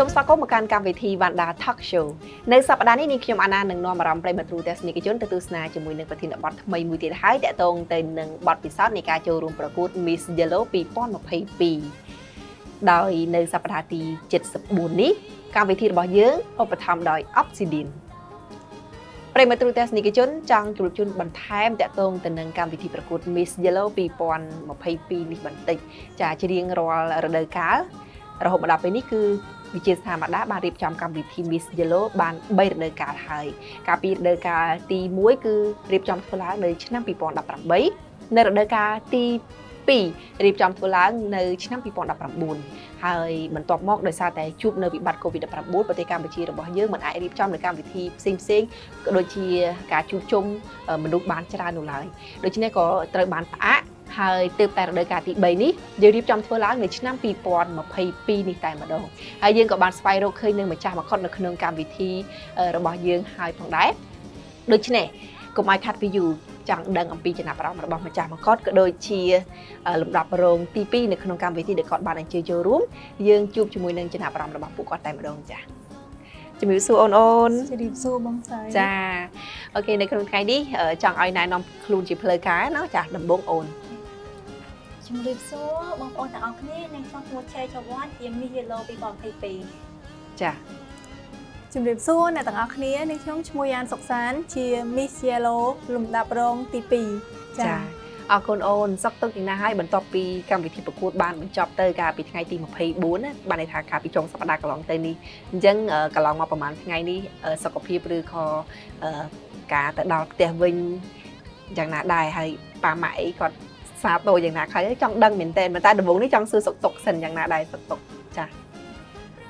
สมสปาร์กมาการการเวทีวันดาทักโชว์ในสัปดาห์นี้นิคมอาณาหนึ่งนอมรำไปมาตรูเทสนิกจนตุสนาจมูกหนึ่งประเทศบอทไมมูติหายแต่ตรงแต่หนึ่งบอทพิซซ่าในการโจรุมประกวดมิสเยลโลปีป้อนมาเพย์ปีโดยในสัปดาห์ที่74นี้การเวทีบอทเยื้องอุปถัมภ์โดยออฟซิดินไปมาตรูเทสนิกจนจังจุลจุนบันไทม์แต่ตรงแต่หนึ่งการเวทีประกวดมิสเยลโลปีป้อนมาเพย์ปีนิบันติจากเชียงรายระดับกาลระบบระดับนี้คือวิจิตรธรรมดาบาริบจำกำวิธีมิสเยลโลบานใบเดินการไทยการปีเดินการตีมวยคือริบจำทุลักในชั้นปีปอนดับประใบในเดินการตีปีริบจำทุลักในชั้นปีปอนดับประบุญไทยเหมือนตอกมอกโดยซาแต่ชุบในวิบัติโควิดดับประบุญปฏิการบัญชีระบบเยอะเหมือนไอริบจำในการวิธีซิงโดยเชียการชุบชมมนุษย์บานชราหนุไลโดยที่นี่ก็เติมบานปะเฮ้ยเติมแต่โดยการติดใบนี้เดี๋ยวรีบจำทัวร์ล้างในชั้นน้ำปีปอนมาเพย์ปีนี่แต่มาดองเฮ้ยยืนกับบานสไปเราเคยหนึ่งมาจ่ามาคอนในขนมการวิธีระบายยืนหายผ่องได้โดยที่ไหนก็ไม่ขาดไปอยู่จังดังอัมพีจะนับเราระบายมาจ่ามาคอนก็โดยเชียร์ลำดับโรงตีปีในขนมการวิธีเด็กกอดบานอันเจโจรุ่มยืนจูบจมูกหนึ่งจะนับเราระบายปูกอดแต่มาดองจ้ะจะมีสู้อ่อนๆจะดีสู้บ้างใช่จ้าโอเคในขนมไก่ดิจังไอ้นายน้องครูนจีเพลย์การเนาะจากดำบงอ่อนจมูกสู้บางคนแต่เอาขึ้นในช่วงหัวใจชาวบ้านยังมีเยลโลปีก่อนปีจ้ะจมูกสู้เนี่ยแต่เอาขึ้นในช่วงชมวยานสุขสันต์ชีมิเชโลลุ่มดาบรองตีปีจ้ะเอาคนโอนซักต้นอีน่าให้บรรทบปีกรรมวิธีประกวดบ้านบรรจบเตยกาปีไงตีมาเพย์บุญบ้านในทางกาปีจงสัปดาห์กลองเตยนี้ยังกลองมาประมาณไงนี้สกปรกหรือคอกาแต่ดอกเตยวิงอย่างน่าได้ให้ป่าไม้ก่อนซาโตอย่างน่าใครจังดังเหม็นเตนมาใต้ดวงนี่จังซื้อสกตกสันอย่างน่าได้สกตกจ้ะ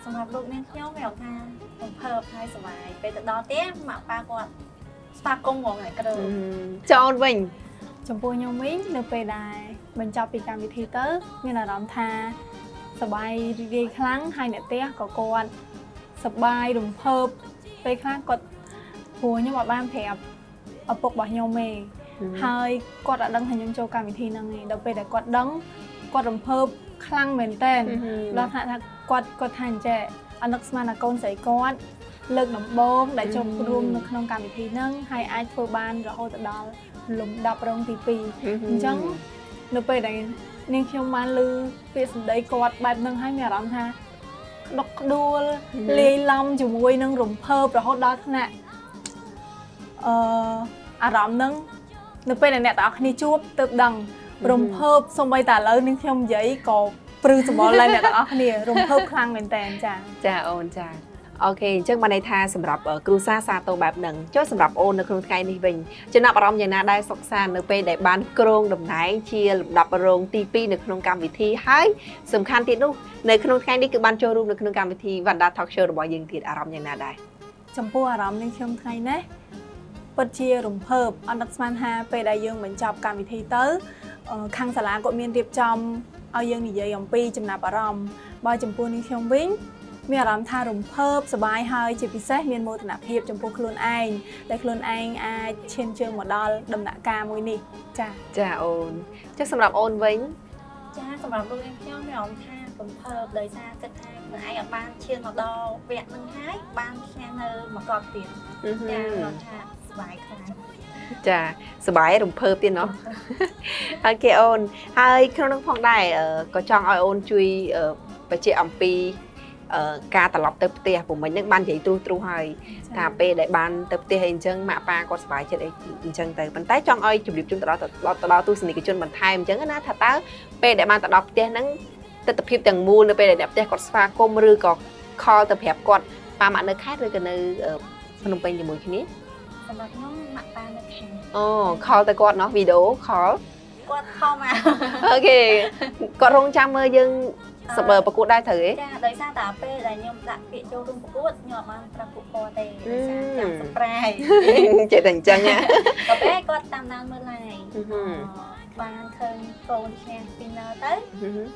สำหรับลูกเนี่ยเที่ยวแมวค่ะผมเพลิดเพลินสบายไปแต่ดอกเตยหมาปลากว่าปลากงวงไหนกระโดดจอวิงจมูกยมิงเนปได้บรรจบปีการวิธีเตอร์มีหลายร้องท่าสบายดีครั้งไฮเนเตะก็กวนสบายดุมเพิบไปครั้งกดหัวยมบบ้านแผลเอาปกบ่ยมิงไฮกดดังทันยมโจการวิธีนั่งเดาไปแต่กดดังกดดุมเพิบครั้งเหมือนเต้นแล้วท่ากดทันเจอันนักสมานาโกนใส่กอดเลิกหนุ่มโบมได้จบรวมในขนมการวิธีนั่งไฮไอเฟอร์บานเราโหดดอลลมดับรองตีปีจังเนปได้นิ่งเขียวมันลือเปียสได้กอดแบบนั่งให้แม่ร้องฮะดอกดูเลยลำจมูกนั่งรุมเพิบเราโหดดอลขณะอารมณ์นั่งเนปได้เนี่ยแต่อันนี้จูบเติบดังรุมเพิบสมัยแต่แล้วนิ่งเขียวใหญ่กอบปลื้มสมองอะไรเนี่ยแต่อันนี้รุมเพิบครั้งเป็นแตนจ้าจ้าโอนจ้าโอเคเจ้ามาในทางสำหรับครูซาซาโตแบบหนึ่งเจ้าสำหรับโอนในโครงการนี้เป็นจะนับรองอย่างน่าได้สกสารในไปได้บ้านโครงดำไหนเชียร์ดับโรงตีปีในโครงการวิธีให้สำคัญที่นู่นในโครงการนี้คือบ้านโชว์รูมในโครงการวิธีวันดาทอกเชอร์บอยยิงติดอารมณ์อย่างน่าได้จำพวกอารมณ์ในเชียงไทยนะปัจเจียรุ่มเพิบอันดับมันฮาไปได้ยังเหมือนจับการวิธีเตอร์คังสลากดเมียนเรียบจำเอายังหนีเยยมปีจำนับอารมณ์บอยจำพวกในเชียงวิ่งมีอารมณ์ทารุมเพิบสบายหายจิตพิเศษมีโมตนาเพียบจำพวกคลุนไอแต่คลุนไอเชนเจอหมดดอลดำหนักกามวยนี่จ้าจ้าโอนจ้าสำหรับโอนวิ้งจ้าสำหรับลูกเองเที่ยวไม่ออกท่ารุมเพิบเลยจ้าจะทาเหมือนไอกับบ้านเชียนหมดดอลเวียนมึงหายบ้านแค่เนอมากรอบเตียนจ้าลองทาสบายขนาดจ้าสบายรุมเพิบเตียนเนาะโอเคโอนไอคลุนน้องพองได้ก็จองไอโอนจุยไปเจออัมพีกาตลอดเติบเตี้ยผมมันยังบ้านใหญ่ตู้ตู้หอยกาเป้ได้บ้านเติบเตี้ยเองจังมาปาก็สบายใจจังแต่มันใต้จังอ้อยจุดเดียวจนตลอดตู้สนิทจนมันไทยมันจังนะถ้าต้าเป้ได้บ้านตลอดเตี้ยนั้นแต่ตะพิบแต่งมูลเป้ได้แบบเตี้ยก็สปาก้มรื้อก็คอตะแผลก็ปาหมาเนื้อแค่เลยกันเนื้อพนมเป็นอย่างมือทีนี้สำหรับน้องหมาปาเนื้อแข็งอ๋อคอตะกอดเนาะวิดีโอคอก็เข้ามาโอเคก็ลงจำเมื่อยังสเปอร์ประกวดได้เถอะจ้าโดยซาตาเป้ได้ยมละเปียโจรุ่งประกวดยอมมาประกวดโปรเตอย่างสเปรย์เจ๋งจังเนี่ยก็เป้ก็ตามนานเมื่อไหร่บางเทิงโกลแชร์ฟินเนอร์เต้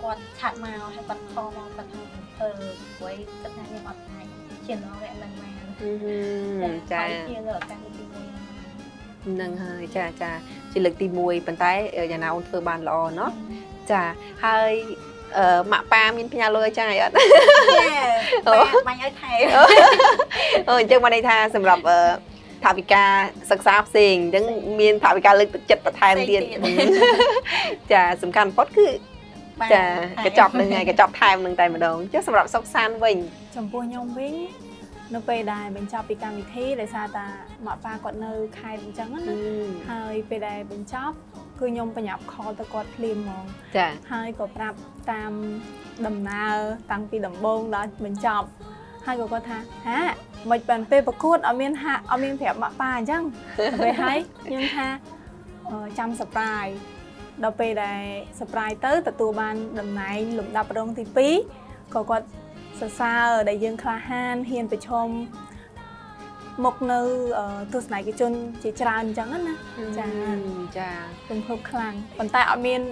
กดฉากมาให้ปัดคอมองปัดทางเธอไว้จัดงานยามออนไลน์เขียนน้องแหวนมันมาจ้าเขียนเหลือการตีมวยนั่งเฮยจ้าจิลึกตีมวยปันไตยานาอุนเฟอร์บานรอเนาะจ้าเฮย หมาปลามีนพญาเลยใช่ไหมอ่ะไม่ใช่ไทยจึงมาในทางสำหรับถาวิกาศึกษาสิ่งจึงมีนถาวิกาเลยจัดประทานเรียนจะสำคัญพอดคือกระจอกหนึ่งไงกระจอกไทยมันแต่มาดองเจ้าสำหรับซอกซานวิ่งจำพวยยงวิ่งนกไปได้เป็นชอบปีกามิธีเลยซาตาหมาปลากดเนยไข่เป็นจังนั้นหายไปได้เป็นชอบคือยงประหยัดคอตะกอดพลีมมองหายก็ปรับตามดำนาตั้งปีดำบงแล้วเป็นชอบหายก็ก็ท่าฮะมาเป็นเปประคุดเอาเมียนฮะเอาเมียนแผลหมาปลาจังไปให้ยังฮะจำสปายเราไปได้สปายเตอร์แต่ตัวบ้านดำไหนหลุมดับรงที่ปีก็ก็ซาซาได้ยืนคลาฮันเฮียนไปชมมกเนื้อตัวไหนกิจนจีจานจังนั้นนะจานจ้าเป็นพวกคลังปันแต่อเมน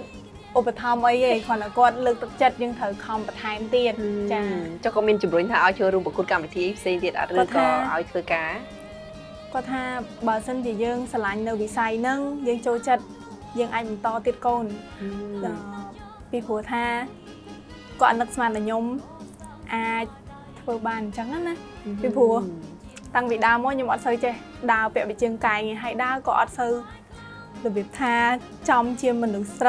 อุปธรรมไอ้ยัยคนละกอดลึกจัดยังเถอคอมประทายเตียนจ้าเจ้าก็เมนจุบรุ่นถ้าเอาเชือรูปกุศลกรรมไปที่ซีเดียดอะไรก็เอาเชือกาก็ถ้าบาร์เซนจะยืนสลายเนื้อวิสัยนึ่งยังโจจัดยังไอ้มันโตติดก้นปีผัวท่าก็อันนักสมานยมอาเปิดบานจังนั้นนะพี่ผัวตั้งวิดาวมั่วยังอดซื้อเจดาวเปียกไปเชียงไก่ไงให้ดาวก็อดซื้อหรือแบบท่าจอมเชียงมันหรือไซ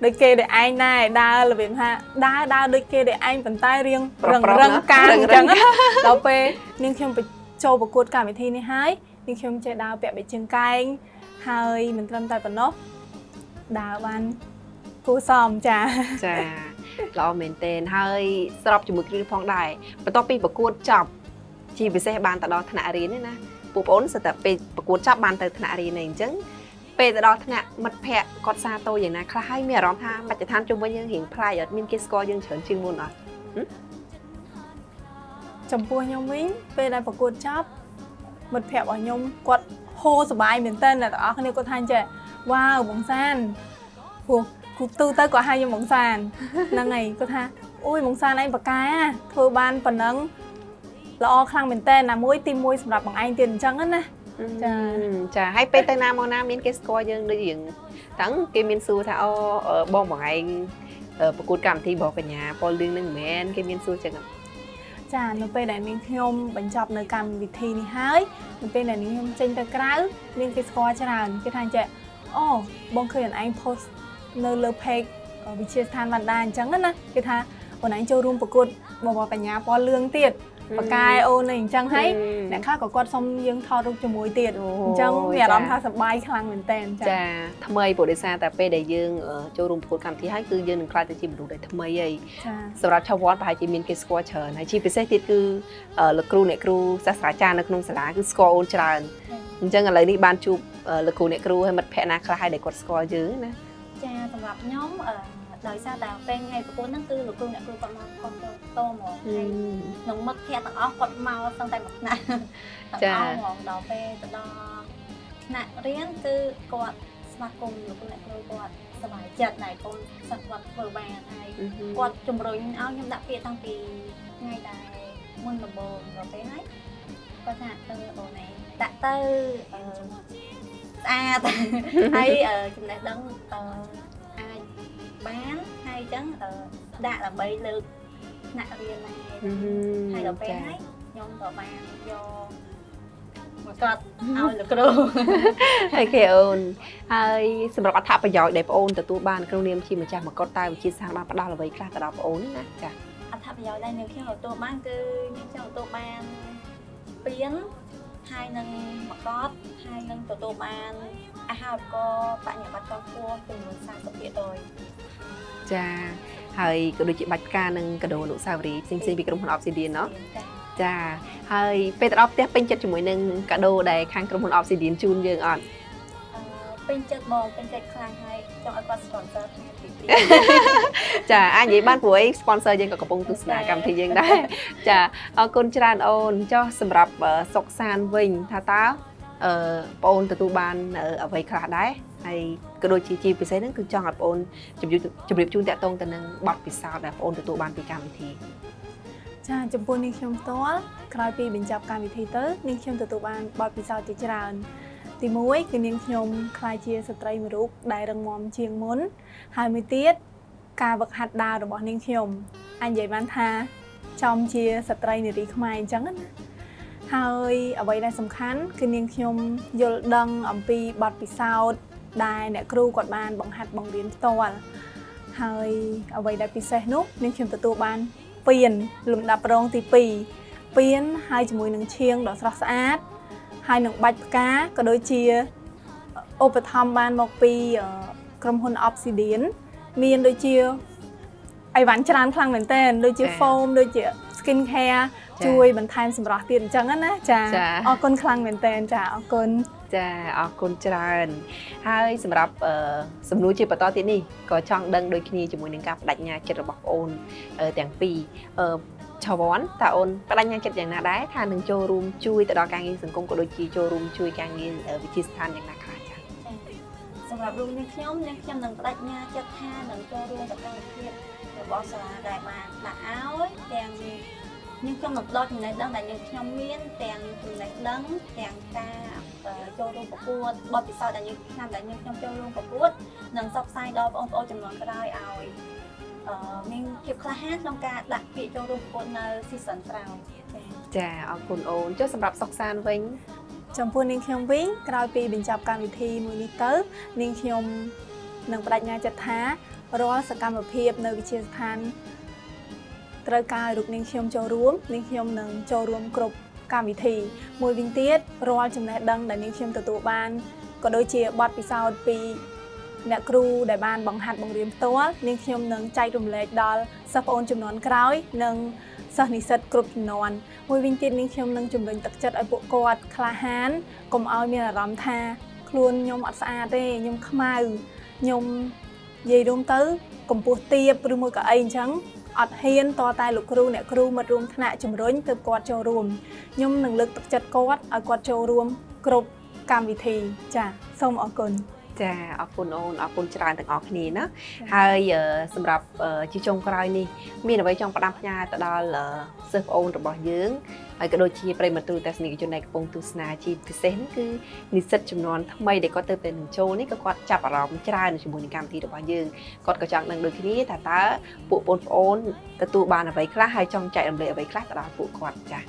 โดยเกย์โดยไอ้นายดาวหรือแบบท่าดาวโดยเกย์โดยไอ้เป็นใต้เรียงรังการจังนั้นเราไปนิ่งเข้มไปโจประกวดการไปที่นี่ให้นิ่งเข้มเจดาวเปียกไปเชียงไก่เฮ้ยมันเริ่มแต่ปนนกดาวบันกูซอมจ้าเราเหม็นเต้นเฮ้ยสำหรับจมูกรีดพองได้ประตอปีประกวดจับชีวิตเซบานแต่เราถนัดเรียนนี่นะปุ๊บอ้นสแต่ไปประกวดจับบานแต่ถนัดเรียนเองจังไปแต่เราถนัดมัดแพะกอดซาโตอย่างนั้นคล้ายเมียร้องท่ามัดจะท่านจมว่ายังเห็นพลายยอดมินกิสกอยังเฉินชิงมุนอ่ะจมพูยังวิ่งไปได้ประกวดจับมัดแพะอ่อนยมกอดโฮสบายเหม็นเต้นแต่อ๋อคนนี้ก็ทานเจว้าวบงซานพวกกูตู้เต้ก็ให้ยังบงซานนั่งไงก็ท่าอุ้ยบงซานไอ้ปากกาเธอบ้านปนังแล้วอ๋อครั้งเหม็นเต้นนะมวยตีมวยสำหรับบางไอ้เตียนจังนั่นนะจะให้ไปเตนามองน้ำมินเกสโกยังได้ยิงทั้งเกมินซูท่าอ๋อบองบางไอ้ประกวดกรรมที่บอกกันยาปอลึงหนึ่งแมนเกมินซูจังจ้าเราไปไหนมินยมบรรจบในการวิธีนี้เฮ้ยเราไปไหนมินยมเจนตะกร้ามินกิสกอจราญก็ทานเจอ๋อบางเคยเห็นไอ้โพสเนอร์เลอเพกวิเชียรทานวันดานจังนั่นนะก็ทานวันไหนโจรุมประกวดบอบปัญญาปอเรื่องเตียดปากกายโอหนึ่งจังให้เนี่ยข้าก็กอดซ้อมยังทอรุกจมูกเตียดจังเนี่ยร้องท่าสบายคลังเหมือนเต้นจ้าทำไมโปรดิซาแต่ไปได้ยังโจรุมประกวดคำที่ให้คือยังหนึ่งคลาจะจีบดูได้ทำไมยัยสำหรับชาววัดปายจีมินกิสกอเชิญให้ชีพิเศษติดคือหลักครูเนี่ยครูศาสตราจารย์นักนงศาลาคือสกอโอนจราญจังอะไรนี่บ้านจูบหลักครูเนี่ยครูให้มัดแพนาคลาให้ได้กอดสกอเยอะนะจ้าสำหรับน้องโดยซาดาวเป็นไงประกวดนั่นคือหลักครูเนี่ยครูก็มาคอนโตหมดให้น้องมัดแพต่างอ้อกดเมาตั้งแต่หมดหน้าต่างอ้อหมดดาวเป็นต่างหน้าเรียนคือกอดสมาคมหลักครูเนี่ยครูกอดสบายจัดไหนคนสักวัดเบอร์แบนไอกอดจมรุ่ยเอายำดับเปียตั้งปีง่ายได้มุ่งระเบิดเราไปให้ก็จะเตอร์โอไหนดัตเตอร์ให้จุดไหนดังbán hay trắng đã là bảy lượt nặng riêng này hay là bé ấy nhông vào bàn vô mà cọt ao lực luôn hay kiểu hay sầm bạc tháp bây giờ đẹp ôn từ tu ban kêu niêm chi mà cha mà cọt tai mà chi sang ban bắt đầu là vậy ra từ đó ổn á cả tháp bây giờ đây nếu khi học tu ban cứ những trong tu ban biến hai nâng mà cọt hai nâng từ tu ban học co bạn nhà bạn co cua từ một sang tập địa rồiจ้าเฮ้ยกระโดดจีบัตการนึงกระโดดหนุ่มสาวรีซิงซิงปีกระโดดหุ่นออฟซิเดียนเนาะจ้าเฮ้ยเป็นออฟเตี้ยเป็นจัดจมูกนึงกระโดดได้ข้างกระโดดหุ่นออฟซิเดียนจูนเยอะอ่อนเป็นจัดมองเป็นจัดคลางให้จังไอ้คนสปอนเซอร์จ้าอันนี้บ้านผัวสปอนเซอร์ยังกับกระปุกตุสนากรรมที่ยังได้จ้าเอาคนจรานโอนเจ้าสำหรับสกซานวิ่งท่าเท้าปอนตะตูบานเอาไว้ขลาได้ไอ้กระโดดจีไปใส่นั่นคือจังหวัดปอนจุดจุดเรียบจุนแต่ตรงแต่นึงบัดปีศาจแบบปอนตะตูบานปีการวิธีจ้าจุดปนนิคมตัวคลายปีเป็นจับการวิธีเตอร์นิคมตะตูบานบัดปีศาจจีจราน์ตีมวยคือนิคมคลายเชียสตรีมรูปได้รังมอมเชียงม้นหายไม่เตี้ย การบักฮัดดาวระบอบนิ่งขยมอันใหญ่บ้านท่าจอมเชียสตรีในรีขมายจังนั้นเฮ้ยเอาไว้ได้สำคัญคือนิ่งขยมยลดังอัมพีบอดปีซาวได้เนี่ยครูกวดบ้านบังฮัดบังเรียนตัวเฮ้ยเอาไว้ได้ปีเซนุกนิ่งขยมตัวบ้านเปลี่ยนหลุมดับรองตีปีเปลี่ยนให้จมูกหนึ่งเชียงดอกสลักสะอาดให้หนึ่งใบกาก็โดยเชียโอปธรรมบ้านบอกปีกรมหุ่นออฟซิเดียนมีนโดยเชียไอหวานฉลาดพลังเหมือนเต้นโดยเชียโฟมโดยเชียสกินแคร์ช่วยบรรเทาสมรรถเตียนจังงั้นนะจ้าออกกลคลังเหมือนเต้นจ้าออกกลจะออกคนจราจรให้สำหรับสมรู้จีบต่อที่นี่ก็ช่องดังโดยคณีจมูกหนึ่งกับปัญญาเจ็ดระบบโอนแต่งปีชาวบ้านแต่โอนปัญญาเจ็ดอย่างน่าได้ทางหนึ่งโจรูมช่วยแต่ดอกการเงินสังคมก็โดยจีโจรูมช่วยการเงินวิธีทานอย่างน่าค่ะสำหรับรูมนักย่อมนักย่อมหนึ่งปัญญาเจ็ดทางหนึ่งโจรูมแต่การเงินบอสลาได้มาแต่เอาแดงnhưng trong một đôi thì này đang là những nhóm miến đèn từ này lớn đèn ta cho luôn của cô bởi vì sao là những nhóm cho luôn của cô nâng sắp sai đó ông cô chồng nón cái đai ỏi mình chụp khá hát trong ca đặc biệt cho luôn của cô season sau chả ở cồn ồn cho sắp sắp san vĩnh trong buổi ninh khiêm vĩnh đôi pì bình chập cam thì mùi đi tới ninh khiêm nâng đại nhà chật thá rồi sẽ cam một hiệp nơi vị trí thanตระการลูกนิ่งเขียมโจร่วมนิ่งเขียมหนึ่งโจร่วมกลุ่มการวิธีมวยวิ่งเตี้ยรอจำแนกดังแต่นิ่งเขียมตัวตัวบ้านก็โดยเชียบอดปีซาวปีเด็กครูได้บ้านบังหัดบังเรียมตัวนิ่งเขียมหนึ่งใจรุมเล็กดอลสะพอนจำนวนคล้อยหนึ่งสนิทกลุ่มจำนวนมวยวิ่งเตี้ยนิ่งเขียมหนึ่งจุ่มเป็นตักจัดไอบุกอดคลาฮันกลมเอาเมียรำท่าครูนยมอัศอาเร่ยมขมายยมเยดมตื้อกลมปูเตียบรือมวยกับไอ้ชั้งอดเฮียนต่อตายลูกครูเนี่ยครูมารวมธนาจุ่มร้อนเติมกวาดโจรวมย่อมหนึ่งลึกตักจัดกวาดเอากวาดโจรวมกรุบกรรมวิธีจ้ะส้มออกกุลจ้ะออกกุลโอนออกกุลจราจรต่างออกคณีนะไฮสำหรับชิชงกรายนี่มีหน่วยจงประดามพญาตะดอลเซิร์ฟโอนระบอบยื้งไอ้กระโดดชีเปรย์มาตูแต่สนิทจุนในกระโปรงตุสนาชีพิเศษนั่นคือนิสิตจำนวนทำไมเด็กก็เติมเป็นหนึ่งโจนี่ก็กวาดจับเราไม่ได้ในชุมชนการที่ระบอบยื้งกดกระจังหนึ่งโดยที่นี้แต่ตาปุปนโอนตะตูบานเอาไว้คล้าไฮจงใจลำเลียเอาไว้คล้าตะดอลปุกวาดจ้ะ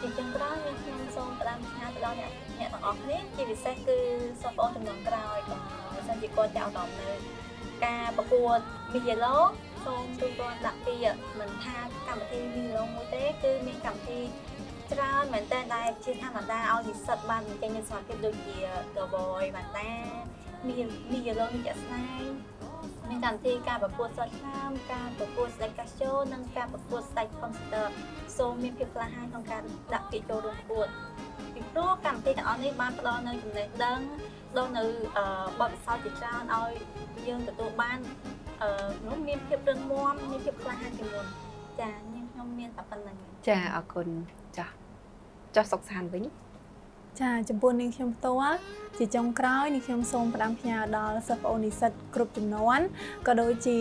จีจังกรายมีการทรงประดามพญาตะดอลเนี่ยต่างออกนี่ชีพิเศษคือเซิร์ฟโอนจำนวนกลายของสันติกรจะเอาต่อในการประกวดมีเยลล์โซนตัวตัวหลักที่เหมือนท่ากรรมที่มีลงมือเต้คือมีกรรมที่จะร้อนเหมือนแต่ได้ชินท่าเหมือนได้เอาดิสัตบันจะยืนสอนกันโดยเดียกระบอยเหมือนแต่มีเยอะลงมีเยอะไซมีกรรมที่การประกวดสอนข้ามการประกวดสายกระโจนนั่งการประกวดสายคอมพิวเตอร์โซมีเพียงละห้าของการดักกิจโจรปวดอีกรูปกรรมที่เอาในบ้านเราในจุดไหนดังเราในบริษัทจะร้อนเอายืนตัวบ้านน้องเมียนเก็บเรื่องม้วนนี่เก็บคลาจมูกจ้าเนี่ยน้องเมียนตับปันหนึ่งจ้าเอาคนจ้าจ้าสกสารไว้นี่จ้าจมูกนิ่งเขียมตัวจีจงกร้อยนิ่งเขียมทรงประดามพยาดอลสับโอนิสัตกรุบจำนวนก็โดยจี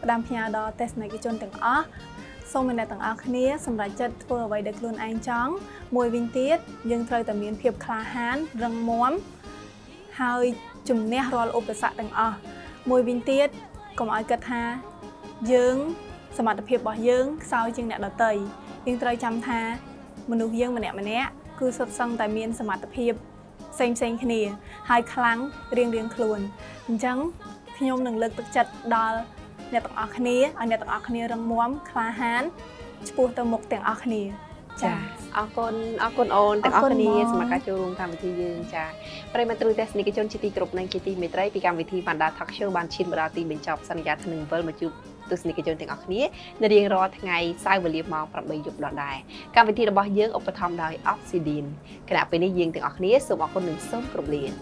ประดามพยาดอลเทสในกิจจนต่างอ้อทรงเป็นในต่างอ้อคณีสำหรับจัดเพื่อไว้เด็กรุ่นไอ้จ้องมวยวินเตียดยังเคยแต่เมียนเก็บคลาฮันเรื่องม้วนหายจุ่มเนี่ยรอลอุปสรรคต่างอ้อมวยวินเตียดก็มาเกิดท่ายืงสมรรถเพียบบ่ยืงเศร้าจึงเนี่ยเราเตยยังเตยจำท่ามนุษย์ยืงมันเนี่ยคือสดสังแต่เมียนสมรรถเพียบเซ็งขณีหายครั้งเรียงคลวนจังขยมหนึ่งเลิกตักจัดดอลเนี่ยต่างอคณีอันเนี่ยต่างอคณีรังม้วนคลาฮันปูตะมกแต่งอคณีจ้าออกคนโอนแต่ออกคนนี้สมัครการโจรวมการวิธียืนจ้าปริมาตรูเทสนิกชนชิติกรุบในกิติเมตรัยปีการวิธีบรรดาทักเชื่อบันชินบราตีเป็นจอบสัญญาธนึงเวิร์ลมาจูตุสนิกชนแต่ออกคนนี้ในเรียงรอทั้งไงสร้างบริบมองปรับใบหยุดหลอดได้การวิธีระบายยืนอุปธรรมโดยออฟซิเดียนขณะเป็นในยืนแต่ออกคนนี้สมออกคนหนึ่งส้มกรุบเรียน